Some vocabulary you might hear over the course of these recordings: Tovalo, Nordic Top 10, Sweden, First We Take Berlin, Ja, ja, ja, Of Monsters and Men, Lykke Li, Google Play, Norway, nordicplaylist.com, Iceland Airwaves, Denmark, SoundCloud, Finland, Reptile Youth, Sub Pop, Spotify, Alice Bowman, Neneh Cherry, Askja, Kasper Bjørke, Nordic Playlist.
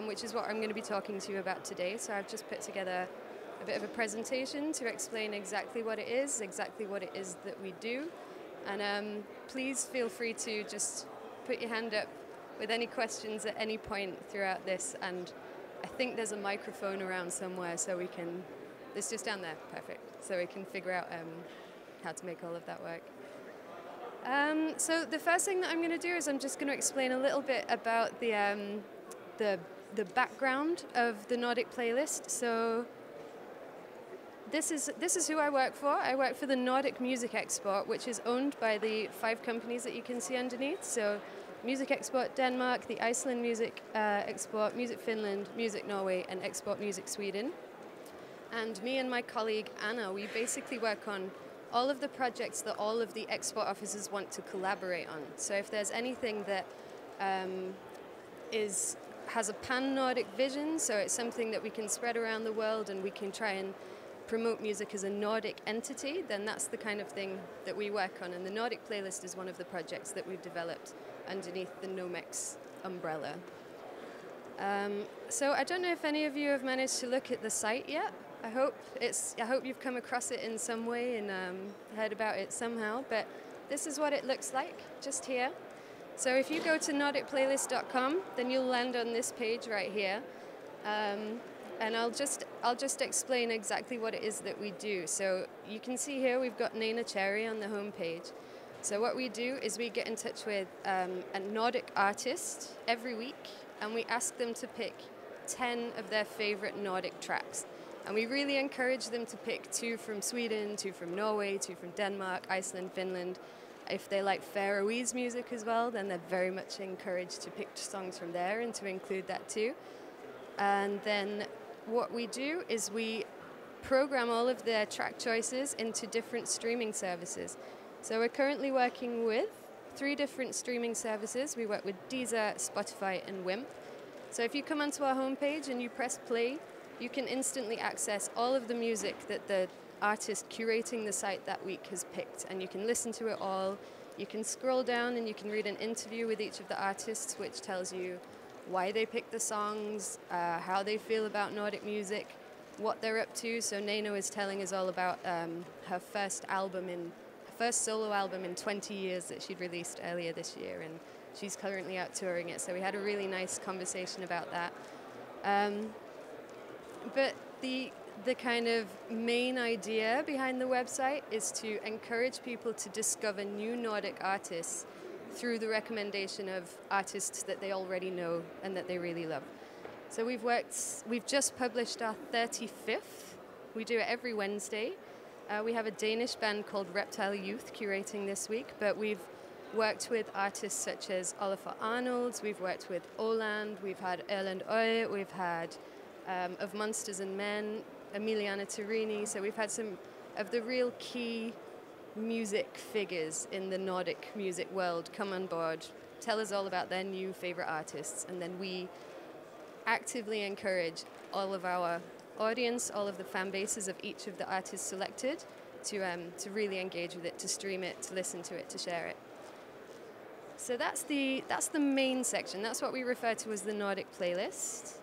which is what I'm going to be talking to you about today. So I've just put together a bit of a presentation to explain exactly what it is that we do. And please feel free to just put your hand up with any questions at any point throughout this. And I think there's a microphone around somewhere, so we can, it's just down there, perfect. So we can figure out how to make all of that work. So the first thing that I'm going to do is I'm just going to explain a little bit about the background of the Nordic playlist. So this is who I work for. I work for the Nordic Music Export, which is owned by the 5 companies that you can see underneath. So Music Export Denmark, the Iceland Music Export, Music Finland, Music Norway, and Export Music Sweden. And me and my colleague Anna, we basically work on all of the projects that all of the export offices want to collaborate on. So if there's anything that has a pan-Nordic vision, so it's something that we can spread around the world and we can try and promote music as a Nordic entity, then that's the kind of thing that we work on. And the Nordic playlist is one of the projects that we've developed underneath the Nomex umbrella. So I don't know if any of you have managed to look at the site yet. I hope you've come across it in some way and heard about it somehow. But this is what it looks like, just here. So if you go to nordicplaylist.com, then you'll land on this page right here. And I'll just explain exactly what it is that we do. So you can see here we've got Neneh Cherry on the homepage. So what we do is we get in touch with a Nordic artist every week, and we ask them to pick 10 of their favorite Nordic tracks. And we really encourage them to pick 2 from Sweden, 2 from Norway, 2 from Denmark, Iceland, Finland. If they like Faroese music as well, then they're very much encouraged to pick songs from there and to include that too. And then what we do is we program all of their track choices into different streaming services. So we're currently working with 3 different streaming services. We work with Deezer, Spotify, and Wimp. So if you come onto our homepage and you press play, you can instantly access all of the music that the artist curating the site that week has picked, and you can listen to it all. You can scroll down and you can read an interview with each of the artists, which tells you why they picked the songs, how they feel about Nordic music, what they're up to. So Neneh is telling us all about her first solo album in 20 years that she'd released earlier this year, and she's currently out touring it. So we had a really nice conversation about that. But the kind of main idea behind the website is to encourage people to discover new Nordic artists through the recommendation of artists that they already know and that they really love. So we've just published our 35th. We do it every Wednesday. We have a Danish band called Reptile Youth curating this week, but we've worked with artists such as Olafur Arnalds, we've worked with Åland, we've had Erlend Øye, we've had Of Monsters and Men, Emiliana Torrini. So we've had some of the real key music figures in the Nordic music world come on board, tell us all about their new favorite artists, and then we actively encourage all of our audience, all of the fan bases of each of the artists selected to really engage with it, to stream it, to listen to it, to share it. So that's the main section. That's what we refer to as the Nordic playlist.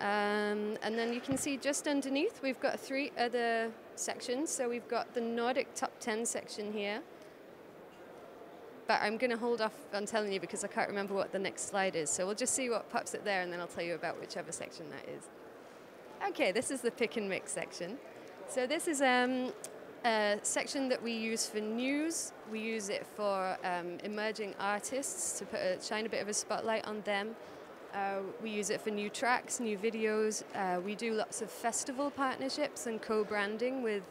And then you can see just underneath we've got 3 other sections. So we've got the Nordic Top 10 section here, but I'm going to hold off on telling you because I can't remember what the next slide is. So we'll just see what pops up there, and then I'll tell you about whichever section that is. Okay, this is the pick and mix section. So this is a section that we use for news. We use it for emerging artists to shine a bit of a spotlight on them. We use it for new tracks, new videos. We do lots of festival partnerships and co-branding with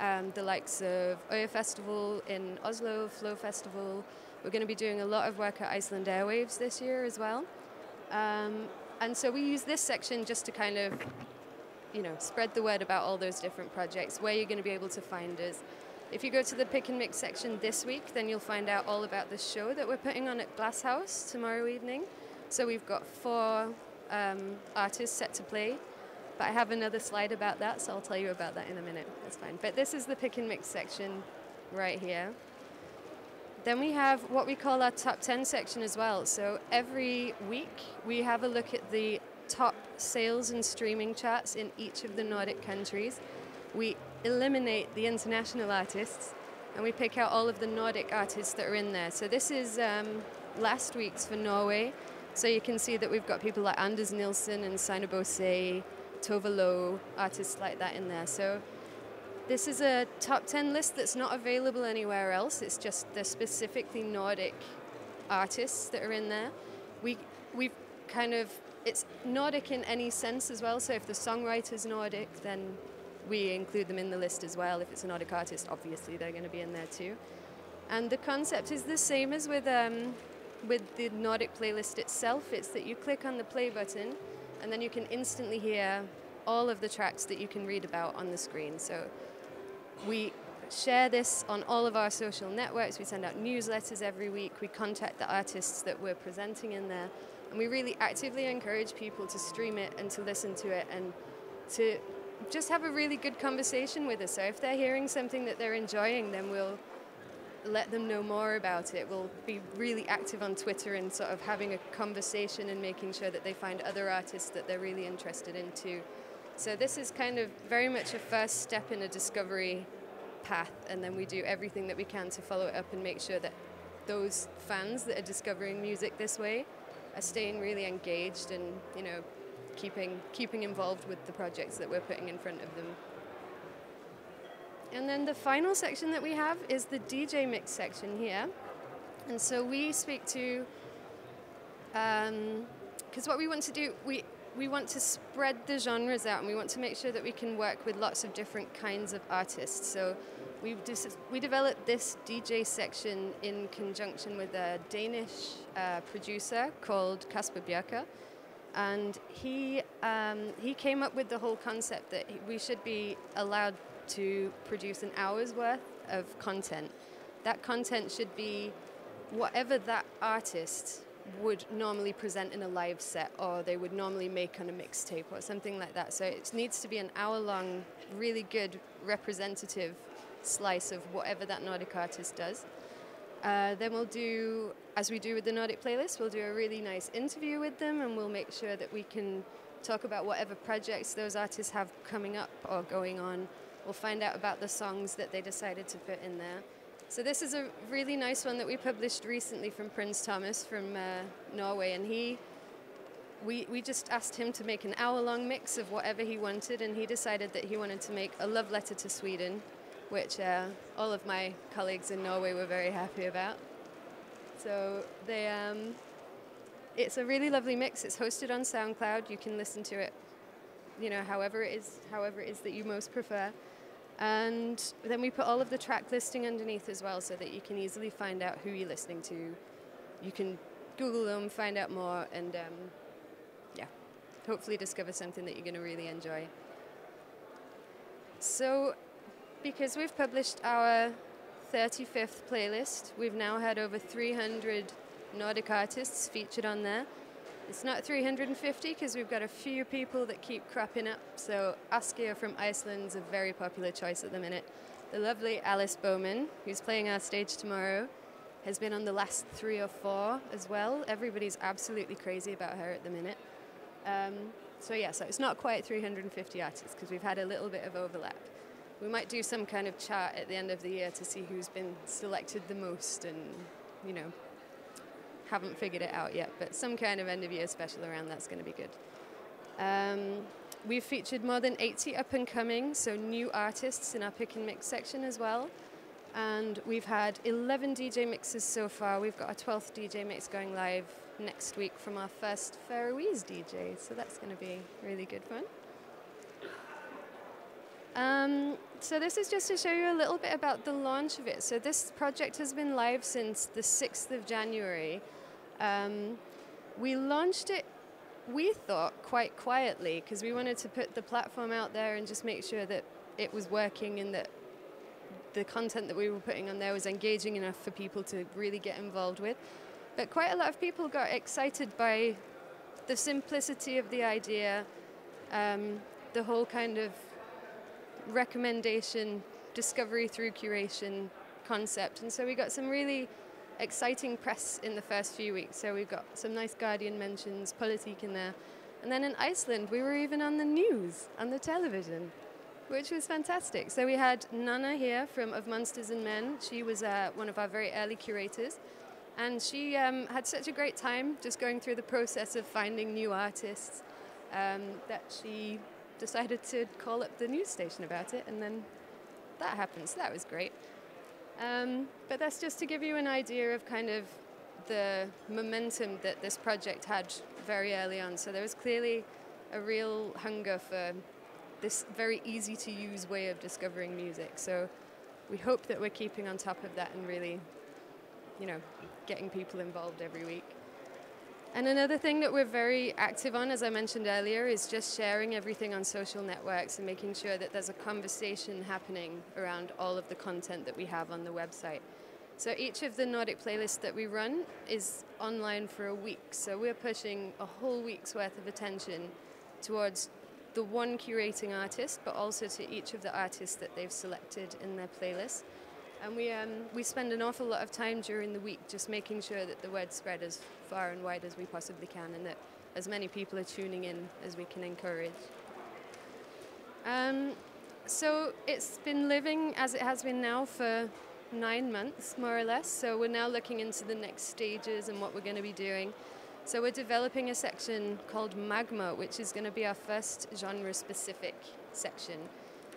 the likes of Oya Festival in Oslo, Flow Festival. We're going to be doing a lot of work at Iceland Airwaves this year as well. And so we use this section just to kind of, spread the word about all those different projects, where you're going to be able to find us. If you go to the pick and mix section this week, then you'll find out all about the show that we're putting on at Glass House tomorrow evening. So we've got 4 artists set to play, but I have another slide about that, so I'll tell you about that in a minute. That's fine. But this is the pick and mix section right here. Then we have what we call our top 10 section as well. So every week we have a look at the top sales and streaming charts in each of the Nordic countries. We eliminate the international artists and we pick out all of the Nordic artists that are in there. So this is last week's for Norway. So you can see that we've got people like Anders Nielsen and Saino Bose, Tovalo, artists like that in there. So this is a top 10 list that's not available anywhere else. It's just the specifically Nordic artists that are in there. We've kind of, it's Nordic in any sense as well. So if the songwriter's Nordic, then we include them in the list as well. If it's a Nordic artist, obviously they're going to be in there too. And the concept is the same as with the Nordic playlist itself. It's that you click on the play button and then you can instantly hear all of the tracks that you can read about on the screen. So we share this on all of our social networks. We send out newsletters every week. We contact the artists that we're presenting in there. And we really actively encourage people to stream it and to listen to it and to just have a really good conversation with us. So if they're hearing something that they're enjoying, then we'll let them know more about it. We'll be really active on Twitter and sort of having a conversation and making sure that they find other artists that they're really interested in too. So this is kind of very much a first step in a discovery path, and then we do everything that we can to follow it up and make sure that those fans that are discovering music this way are staying really engaged and, you know, keeping involved with the projects that we're putting in front of them. And then the final section that we have is the DJ mix section here. And so we speak to, because what we want to do, we want to spread the genres out, and we want to make sure that we can work with lots of different kinds of artists. So we developed this DJ section in conjunction with a Danish producer called Kasper Bjørke. And he came up with the whole concept that we should be allowed to produce an hour's worth of content. That content should be whatever that artist would normally present in a live set, or they would normally make on a mixtape or something like that. So it needs to be an hour-long, really good representative slice of whatever that Nordic artist does. Then we'll do, as we do with the Nordic playlist, we'll do a really nice interview with them, and we'll make sure that we can talk about whatever projects those artists have coming up or going on. We'll find out about the songs that they decided to put in there. So this is a really nice one that we published recently from Prince Thomas from Norway, and we just asked him to make an hour-long mix of whatever he wanted, and he decided that he wanted to make a love letter to Sweden, which all of my colleagues in Norway were very happy about. So they, it's a really lovely mix. It's hosted on SoundCloud. You can listen to it, you know, however it is that you most prefer. And then we put all of the track listing underneath as well, so that you can easily find out who you're listening to. You can Google them, find out more, and yeah, hopefully discover something that you're going to really enjoy. So, because we've published our 35th playlist, we've now had over 300 Nordic artists featured on there. It's not 350 because we've got a few people that keep cropping up. So Askja from Iceland is a very popular choice at the minute. The lovely Alice Bowman, who's playing our stage tomorrow, has been on the last 3 or 4 as well. Everybody's absolutely crazy about her at the minute. So yeah, so it's not quite 350 artists because we've had a little bit of overlap. We might do some kind of chart at the end of the year to see who's been selected the most and, you know, haven't figured it out yet, but some kind of end-of-year special around that's going to be good. We've featured more than 80 up-and-coming, so new artists in our pick and mix section as well. And we've had 11 DJ mixes so far. We've got our 12th DJ mix going live next week from our first Faroese DJ, so that's going to be really good fun. So this is just to show you a little bit about the launch of it. So this project has been live since the 6th of January. We launched it, we thought, quite quietly, because we wanted to put the platform out there and just make sure that it was working and that the content that we were putting on there was engaging enough for people to really get involved with. But quite a lot of people got excited by the simplicity of the idea, the whole kind of recommendation, discovery through curation concept. And so we got some really exciting press in the first few weeks. So we've got some nice Guardian mentions, Politik in there, And then in Iceland, we were even on the news, on the television, which was fantastic. So we had Neneh here from Of Monsters and Men. She was one of our very early curators. And she had such a great time just going through the process of finding new artists that she decided to call up the news station about it. And then that happened, so that was great. But that's just to give you an idea of kind of the momentum that this project had very early on. So there was clearly a real hunger for this very easy to use way of discovering music. So we hope that we're keeping on top of that and really, you know, getting people involved every week. And another thing that we're very active on, as I mentioned earlier, is just sharing everything on social networks and making sure that there's a conversation happening around all of the content that we have on the website. So each of the Nordic playlists that we run is online for a week. So we're pushing a whole week's worth of attention towards the one curating artist, but also to each of the artists that they've selected in their playlist. And we spend an awful lot of time during the week just making sure that the word spread as far and wide as we possibly can and that as many people are tuning in as we can encourage. So it's been living as it has been now for 9 months, more or less. So we're now looking into the next stages and what we're going to be doing. So we're developing a section called Magma, which is going to be our first genre-specific section.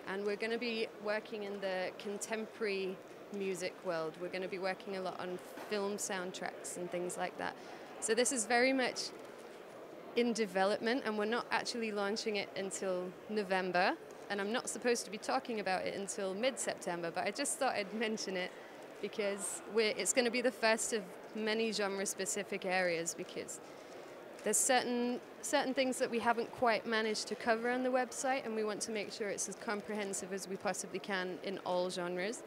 And we're going to be working in the contemporary music world. We're going to be working a lot on film soundtracks and things like that. So this is very much in development, and we're not actually launching it until November, and I'm not supposed to be talking about it until mid-September, but I just thought I'd mention it because it's going to be the first of many genre-specific areas, because there's certain things that we haven't quite managed to cover on the website, and we want to make sure it's as comprehensive as we possibly can in all genres.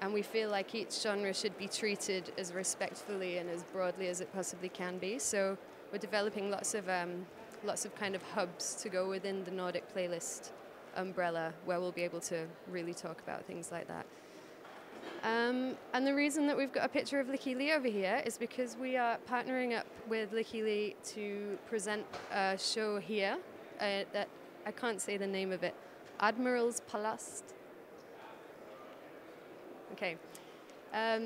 And we feel like each genre should be treated as respectfully and as broadly as it possibly can be. So we're developing lots of kind of hubs to go within the Nordic playlist umbrella, where we'll be able to really talk about things like that. And the reason that we've got a picture of Lykke Li over here is because we are partnering up with Lykke Li to present a show here that I can't say the name of it. Admiral's Palast. Okay.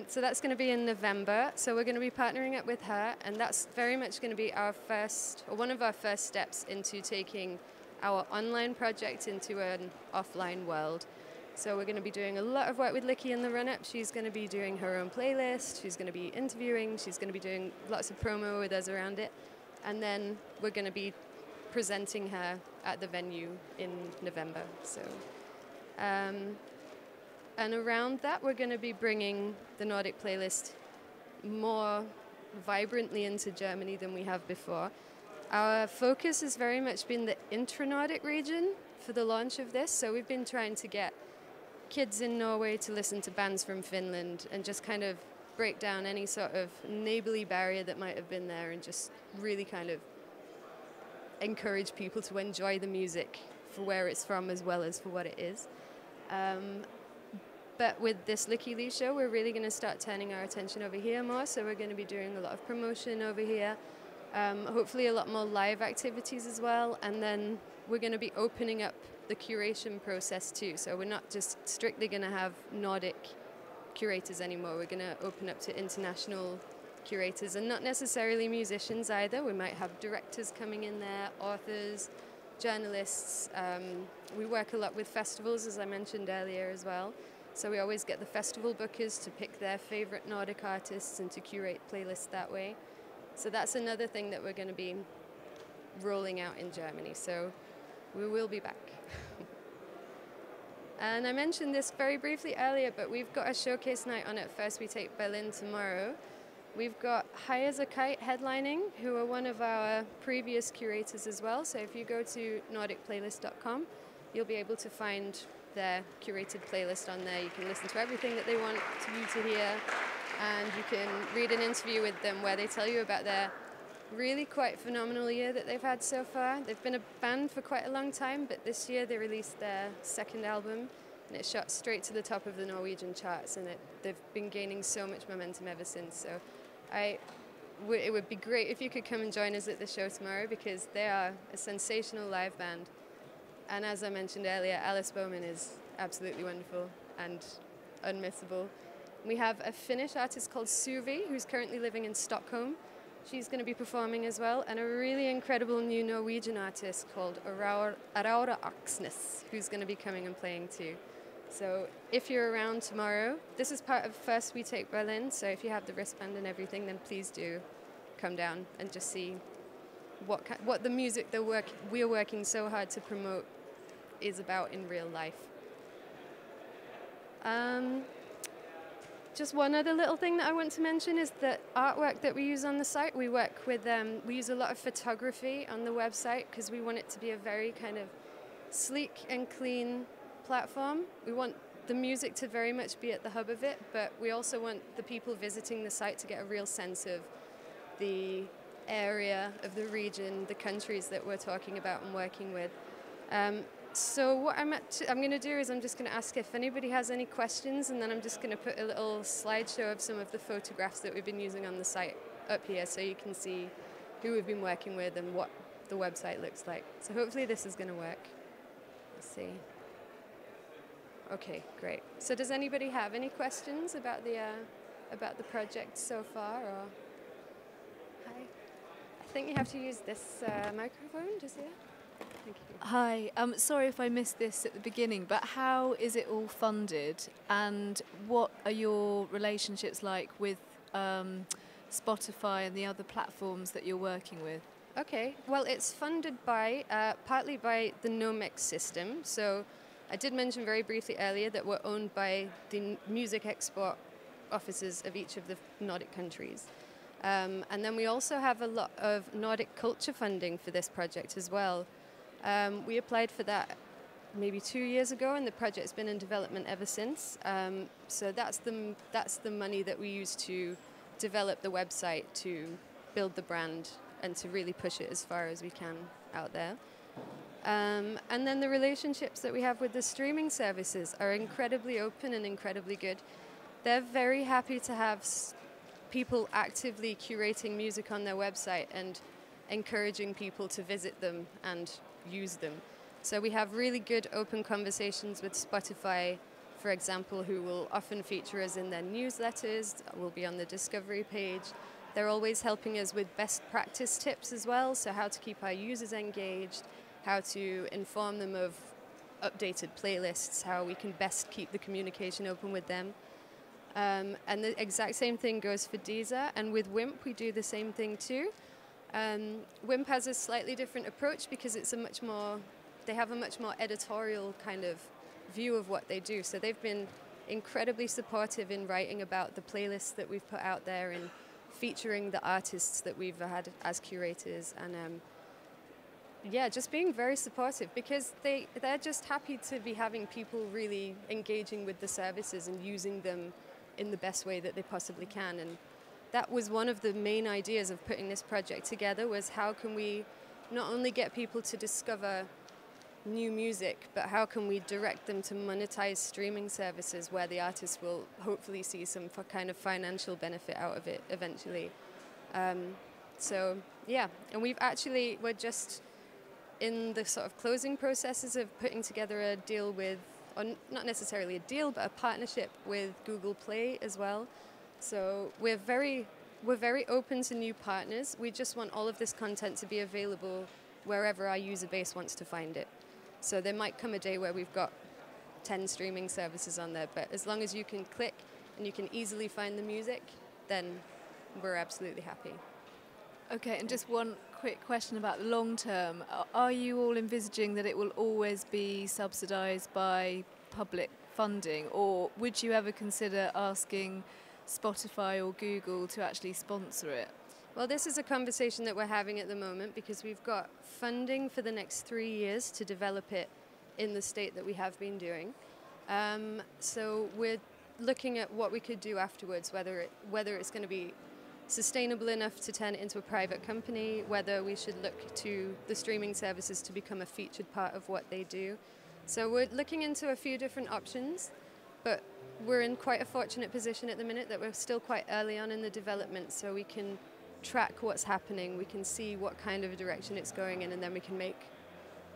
So that's going to be in November. So we're going to be partnering up with her, and that's very much going to be our first, or one of our first steps into taking our online project into an offline world. So we're going to be doing a lot of work with Lykke in the run-up. She's going to be doing her own playlist. She's going to be interviewing. She's going to be doing lots of promo with us around it. And then we're going to be presenting her at the venue in November. So, and around that, we're going to be bringing the Nordic playlist more vibrantly into Germany than we have before. Our focus has very much been the intra-Nordic region for the launch of this. So we've been trying to get kids in Norway to listen to bands from Finland and just kind of break down any sort of neighborly barrier that might have been there and just really kind of encourage people to enjoy the music for where it's from as well as for what it is. But with this Lykke Li show, we're really going to start turning our attention over here more. So we're going to be doing a lot of promotion over here, hopefully a lot more live activities as well. And then we're going to be opening up the curation process too. So we're not just strictly going to have Nordic curators anymore. We're going to open up to international curators, and not necessarily musicians either. We might have directors coming in there, authors, journalists. We work a lot with festivals, as I mentioned earlier as well. So we always get the festival bookers to pick their favorite Nordic artists and to curate playlists that way. So that's another thing that we're going to be rolling out in Germany. So we will be back. And I mentioned this very briefly earlier, but we've got a showcase night on at First We Take Berlin tomorrow. We've got High as a Kite headlining, who are one of our previous curators as well. So if you go to nordicplaylist.com, you'll be able to find their curated playlist on there. You can listen to everything that they want you to hear, and you can read an interview with them where they tell you about their really quite phenomenal year that they've had so far. They've been a band for quite a long time, but this year they released their second album, and it shot straight to the top of the Norwegian charts, and they've been gaining so much momentum ever since. So I it would be great if you could come and join us at the show tomorrow, because they are a sensational live band. And as I mentioned earlier, Alice Bowman is absolutely wonderful and unmissable. We have a Finnish artist called Suvi, who's currently living in Stockholm. She's going to be performing as well, and a really incredible new Norwegian artist called Araura Aksnes, who's going to be coming and playing too. So if you're around tomorrow, this is part of First We Take Berlin, so if you have the wristband and everything, then please do come down and just see what the music that we're working so hard to promote is about in real life. Just one other little thing that I want to mention is the artwork that we use on the site. We work with, we use a lot of photography on the website because we want it to be a very kind of sleek and clean platform. We want the music to very much be at the hub of it, but we also want the people visiting the site to get a real sense of the area, of the region, the countries that we're talking about and working with. So what I'm going to do is I'm just going to ask if anybody has any questions, and then I'm just going to put a little slideshow of some of the photographs that we've been using on the site up here so you can see who we've been working with and what the website looks like. So hopefully this is going to work. Let's see. Okay, great. So does anybody have any questions about the project so far? Or hi. I think you have to use this microphone, does it? Thank you. Hi, sorry if I missed this at the beginning, but how is it all funded, and what are your relationships like with Spotify and the other platforms that you're working with? Okay, well, it's funded by partly by the Nomex system. So I did mention very briefly earlier that we're owned by the music export offices of each of the Nordic countries. And then we also have a lot of Nordic culture funding for this project as well. We applied for that maybe 2 years ago, and the project's been in development ever since. So that's the money that we use to develop the website, to build the brand, and to really push it as far as we can out there. And then the relationships that we have with the streaming services are incredibly open and incredibly good. They're very happy to have people actively curating music on their website and encouraging people to visit them and use them. So we have really good open conversations with Spotify, for example, who will often feature us in their newsletters, will be on the discovery page. They're always helping us with best practice tips as well, so how to keep our users engaged, how to inform them of updated playlists, how we can best keep the communication open with them. And the exact same thing goes for Deezer, and with Wimp we do the same thing too. Wimp has a slightly different approach because it's a much more, they have a much more editorial kind of view of what they do. So they've been incredibly supportive in writing about the playlists that we've put out there and featuring the artists that we've had as curators, and yeah, just being very supportive, because they're just happy to be having people really engaging with the services and using them in the best way that they possibly can. And that was one of the main ideas of putting this project together, was how can we not only get people to discover new music, but how can we direct them to monetize streaming services where the artists will hopefully see some kind of financial benefit out of it eventually. So yeah, and we're just in the sort of closing processes of putting together a deal with, or not necessarily a deal, but a partnership with Google Play as well. So we're very open to new partners. We just want all of this content to be available wherever our user base wants to find it. So there might come a day where we've got 10 streaming services on there, but as long as you can click and you can easily find the music, then we're absolutely happy. Okay, and just one quick question about the long term. Are you all envisaging that it will always be subsidised by public funding, or would you ever consider asking Spotify or Google to actually sponsor it? Well, this is a conversation that we're having at the moment, because we've got funding for the next 3 years to develop it in the state that we have been doing. So we're looking at what we could do afterwards, whether it's going to be sustainable enough to turn it into a private company, whether we should look to the streaming services to become a featured part of what they do. So we're looking into a few different options, but we're in quite a fortunate position at the minute that we're still quite early on in the development, so we can track what's happening, we can see what kind of a direction it's going in, and then we can make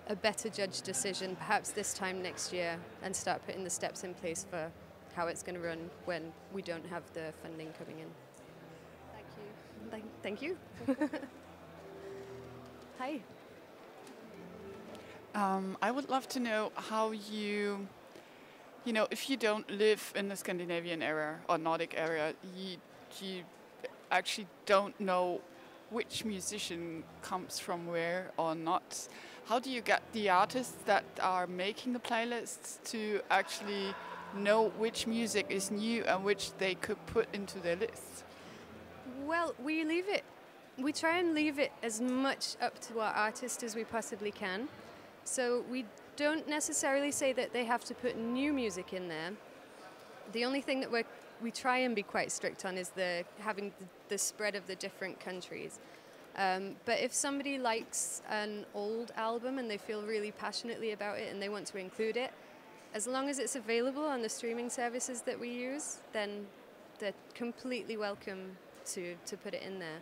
a better judged decision, perhaps this time next year, and start putting the steps in place for how it's going to run when we don't have the funding coming in. Thank you. Hi. I would love to know how you, if you don't live in the Scandinavian area or Nordic area, you actually don't know which musician comes from where or not. How do you get the artists that are making the playlists to actually know which music is new and which they could put into their lists? Well, we try and leave it as much up to our artist as we possibly can. So we don't necessarily say that they have to put new music in there. The only thing that we try and be quite strict on is having the spread of the different countries. But if somebody likes an old album and they feel really passionately about it and they want to include it, as long as it's available on the streaming services that we use, then they're completely welcome to put it in there.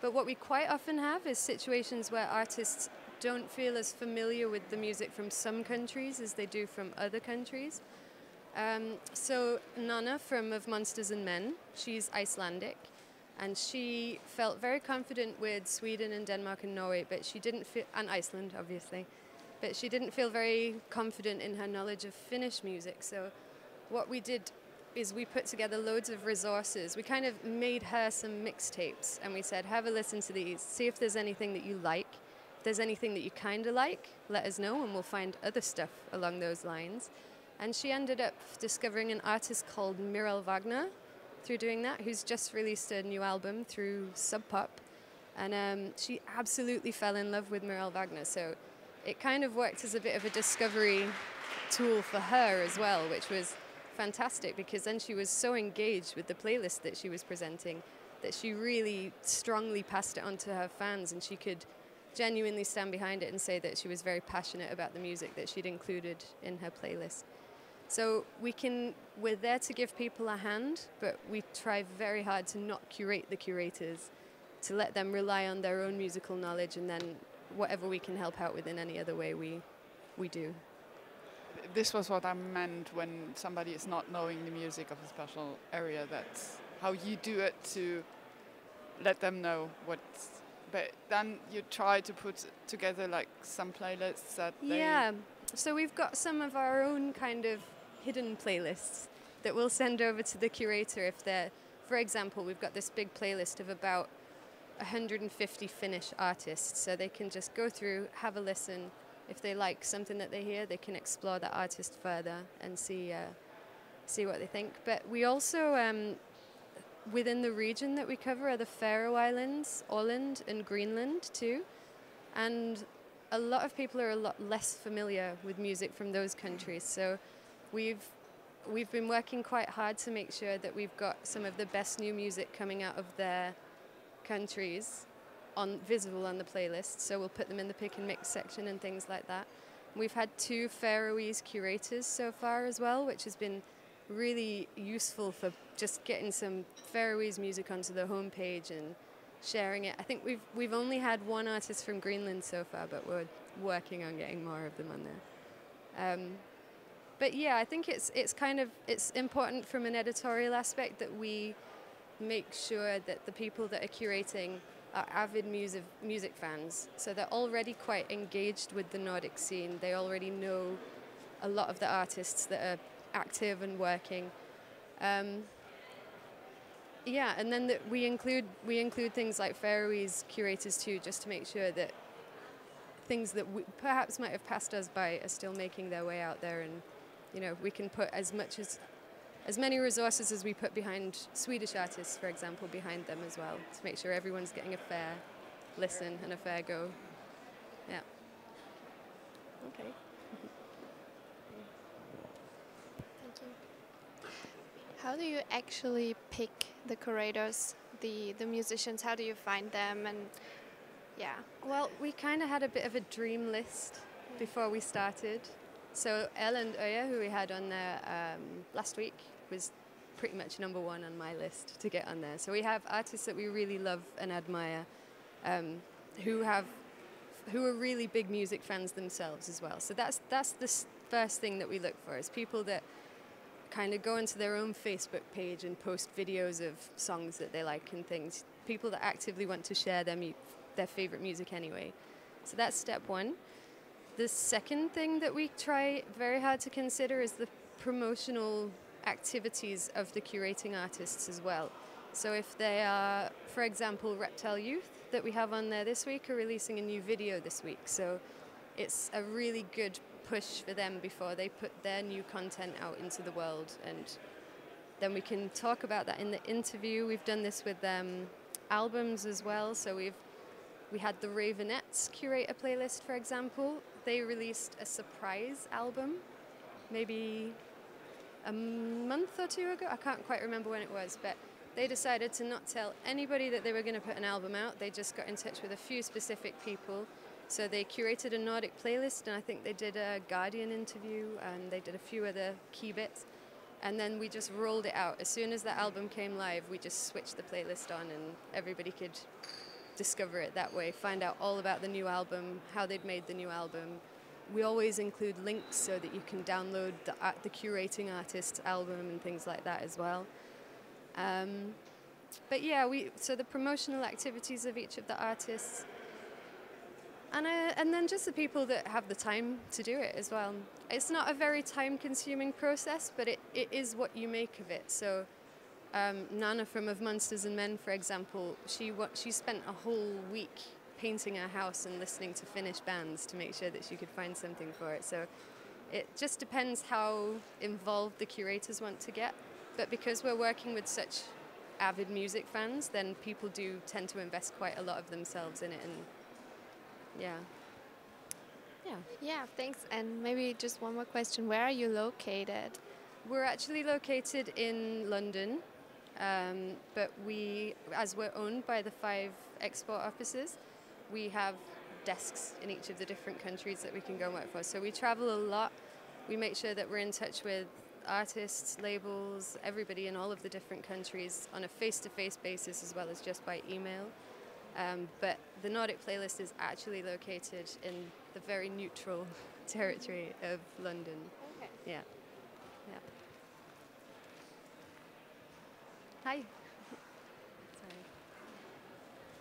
But what we quite often have is situations where artists don't feel as familiar with the music from some countries as they do from other countries. So Neneh from Of Monsters and Men, she's Icelandic, and she felt very confident with Sweden and Denmark and Norway, but she didn't feel, and Iceland obviously, but she didn't feel very confident in her knowledge of Finnish music. So what we did is we put together loads of resources. We kind of made her some mixtapes, and we said, have a listen to these, see if there's anything that you like. If there's anything that you kind of like, let us know, and we'll find other stuff along those lines. And she ended up discovering an artist called Mirel Wagner through doing that, who's just released a new album through Sub Pop. And she absolutely fell in love with Mirel Wagner. So it kind of worked as a bit of a discovery tool for her as well, which was fantastic, because then she was so engaged with the playlist that she was presenting that she really strongly passed it on to her fans, and she could genuinely stand behind it and say that she was very passionate about the music that she'd included in her playlist. So we're there to give people a hand, but we try very hard to not curate the curators, to let them rely on their own musical knowledge, and then whatever we can help out with in any other way, we do. This was what I meant when somebody is not knowing the music of a special area. That's how you do it, to let them know what's. But then you try to put together like some playlists that they... Yeah, so we've got some of our own kind of hidden playlists that we'll send over to the curator if they're... For example, we've got this big playlist of about 150 Finnish artists, so they can just go through, have a listen. If they like something that they hear, they can explore that artist further and see what they think. But we also, within the region that we cover, are the Faroe Islands, Åland and Greenland too. And a lot of people are a lot less familiar with music from those countries. So we've been working quite hard to make sure that we've got some of the best new music coming out of their countries visible on the playlist, so we'll put them in the pick and mix section and things like that. We've had 2 Faroese curators so far as well, which has been really useful for just getting some Faroese music onto the homepage and sharing it. I think we've only had 1 artist from Greenland so far, but we're working on getting more of them on there. But yeah, I think it's important from an editorial aspect that we make sure that the people that are curating are avid music fans, so they're already quite engaged with the Nordic scene. They already know a lot of the artists that are active and working. Yeah, and then we include things like Faroese curators too, just to make sure that things that perhaps might have passed us by are still making their way out there, and we can put as many resources as we put behind Swedish artists, for example, behind them as well, to make sure everyone's getting a fair listen and a fair go. Yeah. Okay. Thank you. How do you actually pick the curators, the musicians? How do you find them? And yeah. Well, we kind of had a bit of a dream list before we started. So Erlend Øye, who we had on there last week, was pretty much number one on my list to get on there. So we have artists that we really love and admire, who are really big music fans themselves as well. So that's the first thing that we look for, is people that kind of go into their own Facebook page and post videos of songs that they like and things. People that actively want to share their favorite music anyway. So that's step one. The second thing that we try very hard to consider is the promotional activities of the curating artists as well. So if they are, for example, Reptile Youth that we have on there this week are releasing a new video this week. So it's a really good push for them before they put their new content out into the world. And then we can talk about that in the interview. We've done this with albums as well. So we had the Ravenettes curator playlist, for example. They released a surprise album maybe a month or two ago. I can't quite remember when it was, but they decided to not tell anybody that they were going to put an album out. They just got in touch with a few specific people. So they curated a Nordic playlist, and I think they did a Guardian interview, and they did a few other key bits. And then we just rolled it out. As soon as the album came live, we just switched the playlist on, and everybody could discover it that way, find out all about the new album, how they'd made the new album. We always include links so that you can download the curating artist's album and things like that as well. But yeah, so the promotional activities of each of the artists, and then just the people that have the time to do it as well. It's not a very time-consuming process, but it is what you make of it. So Nana from Of Monsters and Men, for example, she spent a whole week painting her house and listening to Finnish bands to make sure that she could find something for it. So it just depends how involved the curators want to get. But because we're working with such avid music fans, then people do tend to invest quite a lot of themselves in it. And yeah, thanks. And maybe just one more question. Where are you located? We're actually located in London, but as we're owned by the 5 export offices, we have desks in each of the different countries that we can go and work for. So we travel a lot. We make sure that we're in touch with artists, labels, everybody in all of the different countries on a face-to-face basis as well as just by email. But the Nordic playlist is actually located in the very neutral territory of London. Okay. Yeah. Hi. Sorry.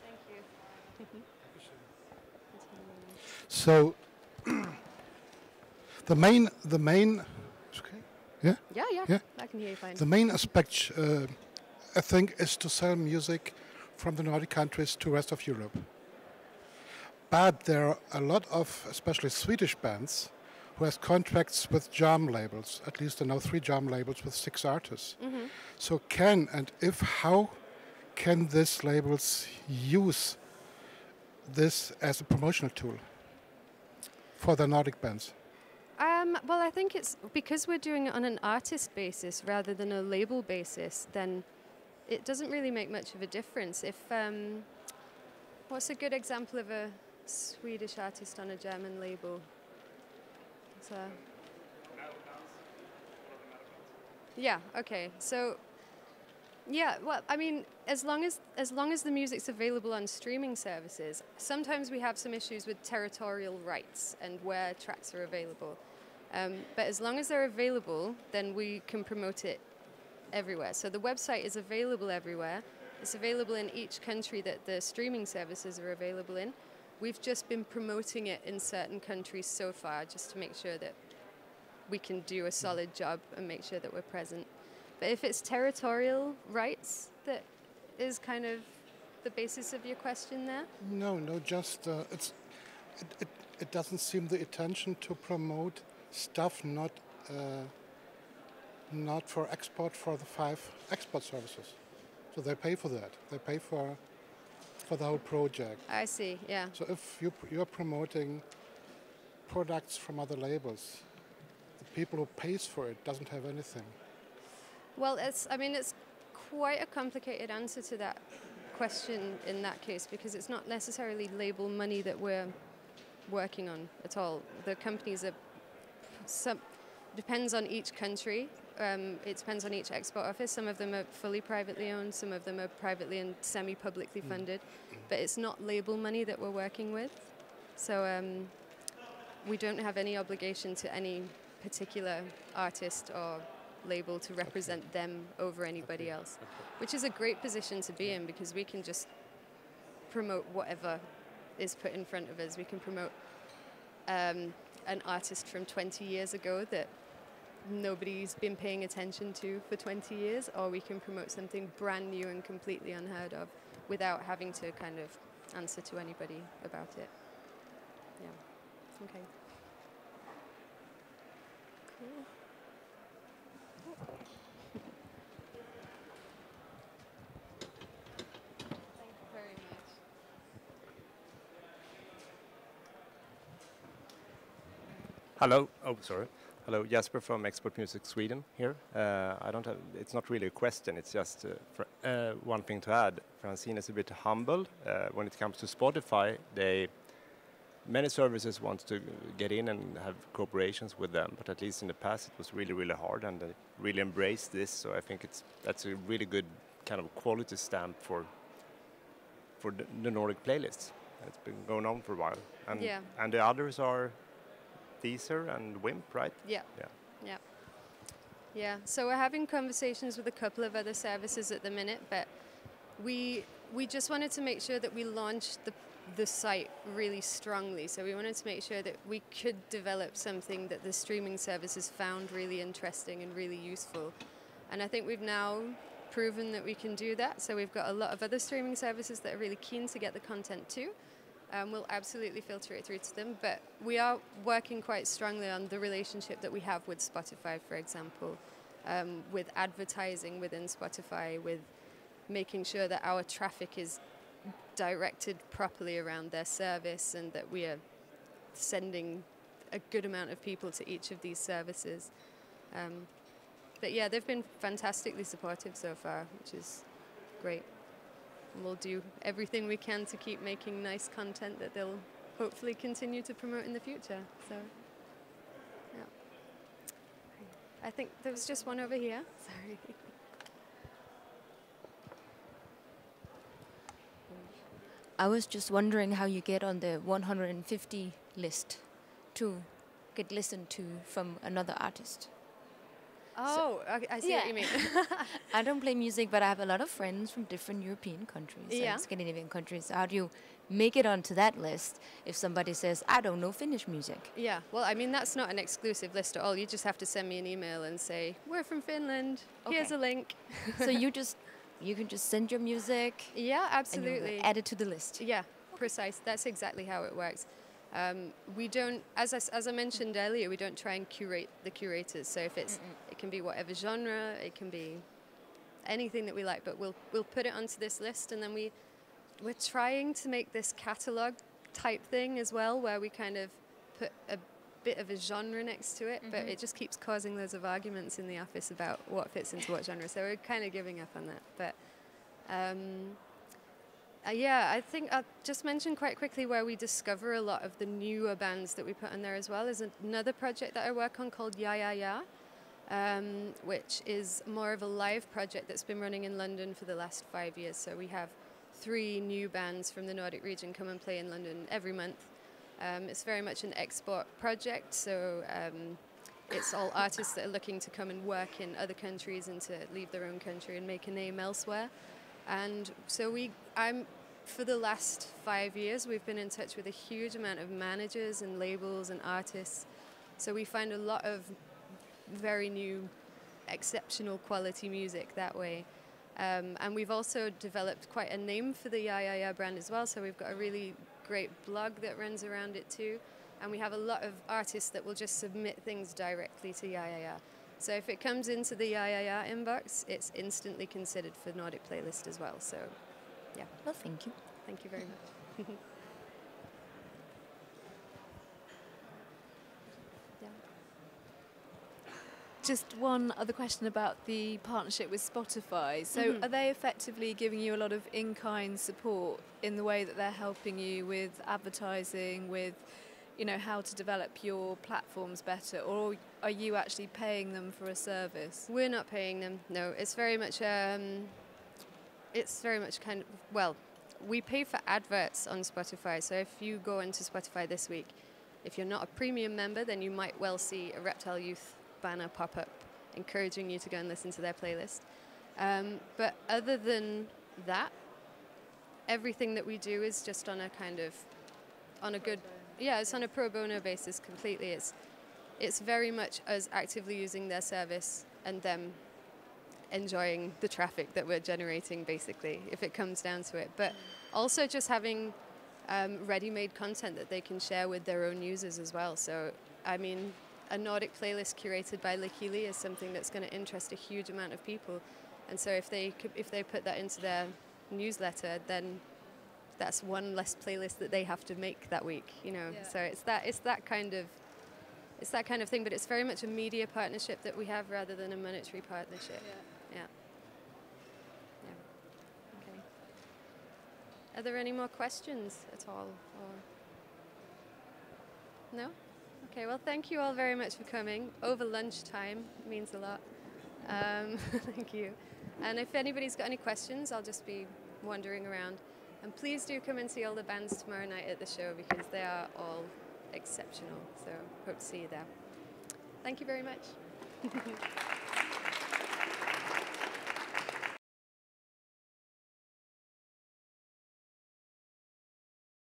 Thank you. So the main. Yeah? Yeah. I can hear you fine. The main aspect, I think, is to sell music from the Nordic countries to the rest of Europe. But there are a lot of, especially Swedish bands, who have contracts with jam labels. At least I know 3 jam labels with 6 artists. Mm-hmm. So how can these labels use this as a promotional tool for the Nordic bands? Well, I think it's because we're doing it on an artist basis rather than a label basis, then it doesn't really make much of a difference. If what's a good example of a Swedish artist on a German label? Yeah, okay. So, yeah, well, I mean, as long as the music's available on streaming services, sometimes we have some issues with territorial rights and where tracks are available. But as long as they're available, then we can promote it everywhere. So the website is available everywhere. It's available in each country that the streaming services are available in. We've just been promoting it in certain countries so far, just to make sure that we can do a solid job and make sure that we're present. But if it's territorial rights that is kind of the basis of your question there? No, just it doesn't seem the intention to promote stuff not for export for the 5 export services. So they pay for that. They pay for the whole project. I see, yeah. So if you're promoting products from other labels, the people who pays for it doesn't have anything. Well, it's quite a complicated answer to that question in that case, because it's not necessarily label money that we're working on at all. The companies depends on each country. It depends on each export office. Some of them are fully privately owned, some of them are privately and semi-publicly funded. But it's not label money that we're working with. So we don't have any obligation to any particular artist or label to represent them over anybody else, which is a great position to be in, because we can just promote whatever is put in front of us. We can promote an artist from 20 years ago that nobody's been paying attention to for 20 years, or we can promote something brand new and completely unheard of without having to kind of answer to anybody about it. Yeah, it's okay. Cool. Hello. Oh, sorry. Hello, Jasper from Export Music Sweden here. I don't have. It's not really a question. It's just one thing to add. Francine is a bit humble when it comes to Spotify. Many services want to get in and have cooperations with them, but at least in the past it was really, really hard, and they really embraced this. So I think that's a really good kind of quality stamp for the Nordic playlists. It's been going on for a while, and yeah. And the others are Deezer and Wimp, right? Yeah. Yeah. Yeah. Yeah. So we're having conversations with a couple of other services at the minute, but we just wanted to make sure that we launched the site really strongly. So we wanted to make sure that we could develop something that the streaming services found really interesting and really useful. And I think we've now proven that we can do that. So we've got a lot of other streaming services that are really keen to get the content too. We'll absolutely filter it through to them, but we are working quite strongly on the relationship that we have with Spotify, for example, with advertising within Spotify, with making sure that our traffic is directed properly around their service and that we are sending a good amount of people to each of these services. But yeah, they've been fantastically supportive so far, which is great. And we'll do everything we can to keep making nice content that they'll hopefully continue to promote in the future. So, yeah. I think there was just one over here. Sorry. I was just wondering how you get on the 150 list to get listened to from another artist. Oh, so, okay, I see what you mean. I don't play music, but I have a lot of friends from different European countries and Scandinavian countries. How do you make it onto that list if somebody says, I don't know Finnish music? Yeah, well, I mean, that's not an exclusive list at all. You just have to send me an email and say, we're from Finland. Okay. Here's a link. So you can just send your music. Yeah, absolutely. And add it to the list. Yeah, precise. That's exactly how it works. We don't, as I mentioned earlier, we don't try and curate the curators. So if it's, it can be whatever genre, it can be anything that we like, but we'll put it onto this list, and then we're trying to make this catalog type thing as well, where we kind of put a bit of a genre next to it, but it just keeps causing loads of arguments in the office about what fits into what genre. So we're kind of giving up on that, but. Yeah, I think I'll just mention quite quickly where we discover a lot of the newer bands that we put on there as well is another project that I work on called Ja, ja, ja, which is more of a live project that's been running in London for the last 5 years. So we have 3 new bands from the Nordic region come and play in London every month. It's very much an export project, so it's all artists that are looking to come and work in other countries and to leave their own country and make a name elsewhere. And so for the last 5 years, we've been in touch with a huge amount of managers and labels and artists. So we find a lot of very new, exceptional quality music that way. And we've also developed quite a name for the Ja, ja, ja brand as well. So we've got a really great blog that runs around it too. And we have a lot of artists that will just submit things directly to Ja, ja, ja. So if it comes into the Ja, ja, ja inbox, it's instantly considered for Nordic playlist as well. So, yeah. Well, thank you. Thank you very much. Yeah. Just one other question about the partnership with Spotify. So are they effectively giving you a lot of in-kind support in the way that they're helping you with advertising, with you know, how to develop your platforms better, or are you actually paying them for a service? We're not paying them, no. It's very much kind of, well, we pay for adverts on Spotify, so if you go into Spotify this week, if you're not a premium member, then you might well see a Reptile Youth banner pop up encouraging you to go and listen to their playlist. But other than that, everything that we do is just on a kind of, on a good, yeah, it's on a pro bono basis completely. It's very much us actively using their service and them enjoying the traffic that we're generating, basically, if it comes down to it. But also just having ready-made content that they can share with their own users as well. So, I mean, a Nordic playlist curated by Lykke Li is something that's going to interest a huge amount of people. And so if they put that into their newsletter, then that's one less playlist that they have to make that week, you know. Yeah. So it's that kind of thing, but it's very much a media partnership that we have rather than a monetary partnership. Yeah. Yeah. Okay. Are there any more questions at all? Or no? Okay, well, thank you all very much for coming over lunchtime. It means a lot. Thank you. And if anybody's got any questions, I'll just be wandering around. And please do come and see all the bands tomorrow night at the show, because they are all exceptional. So hope to see you there. Thank you very much.